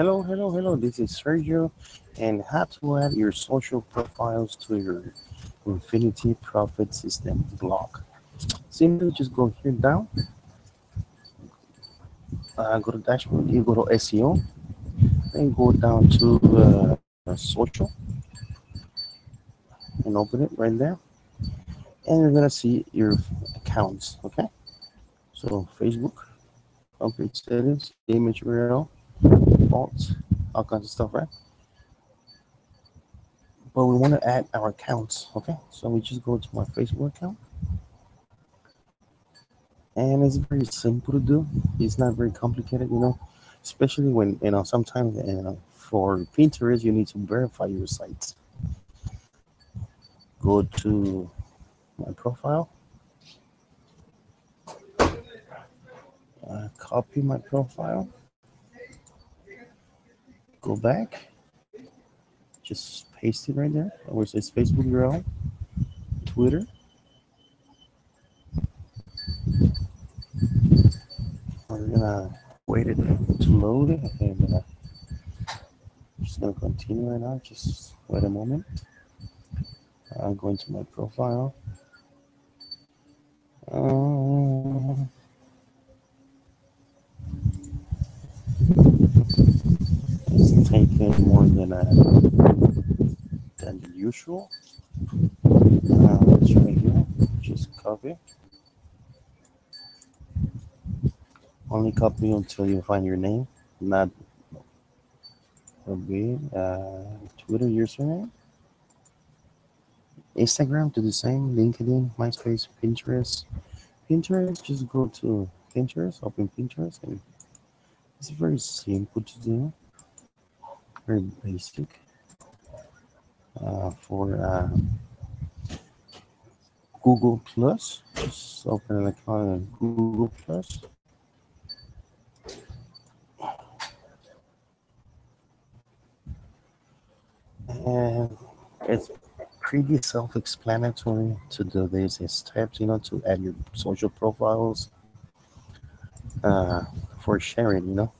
Hello, this is Sergio, and how to add your social profiles to your Infinity Profit System blog. Simply just go here down, go to dashboard, you go to SEO, and go down to social, and open it right there, and you're gonna see your accounts, okay? So Facebook, update settings, image URL, defaults, all kinds of stuff, right? But we want to add our accounts, okay? So we just go to my Facebook account, and it's very simple to do. It's not very complicated, you know, especially when, you know, sometimes for Pinterest you need to verify your site. Go to my profile, copy my profile, go back, just paste it right there, where it says Facebook URL, Twitter, we're gonna wait it to load it, and I'm just gonna continue right now, just wait a moment. I'm going to my profile, it's taking more than the usual. Let's try here. Just copy. Only copy until you find your name, not okay. Twitter username, Instagram to the same, LinkedIn, MySpace, Pinterest. Pinterest, just go to Pinterest, open Pinterest, and it's very simple to do. Very basic for Google Plus. Just open an account on Google Plus. And it's pretty self-explanatory to do these steps, you know, to add your social profiles for sharing, you know.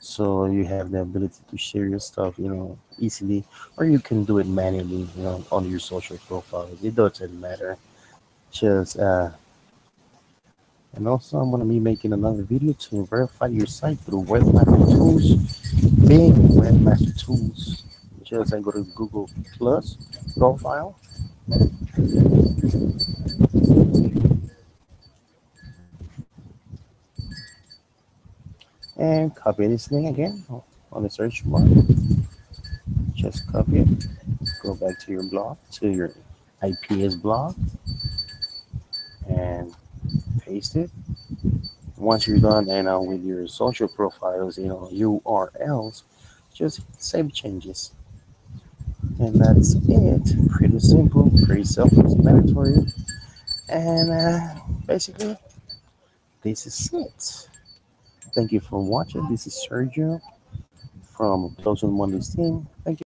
So you have the ability to share your stuff, you know, easily, or you can do it manually, you know, on your social profiles. It doesn't matter. Just and also I'm gonna be making another video to verify your site through Webmaster Tools, Bing Webmaster Tools. Just I go to Google Plus profile. And copy this thing again on the search bar. Just copy it. Go back to your blog, to your IPS blog, and paste it. Once you're done, you know, with your social profiles, you know, URLs, just save changes. And that's it. Pretty simple, pretty self-explanatory, and basically, this is it. Thank you for watching. This is Sergio from Close on Monday's team. Thank you.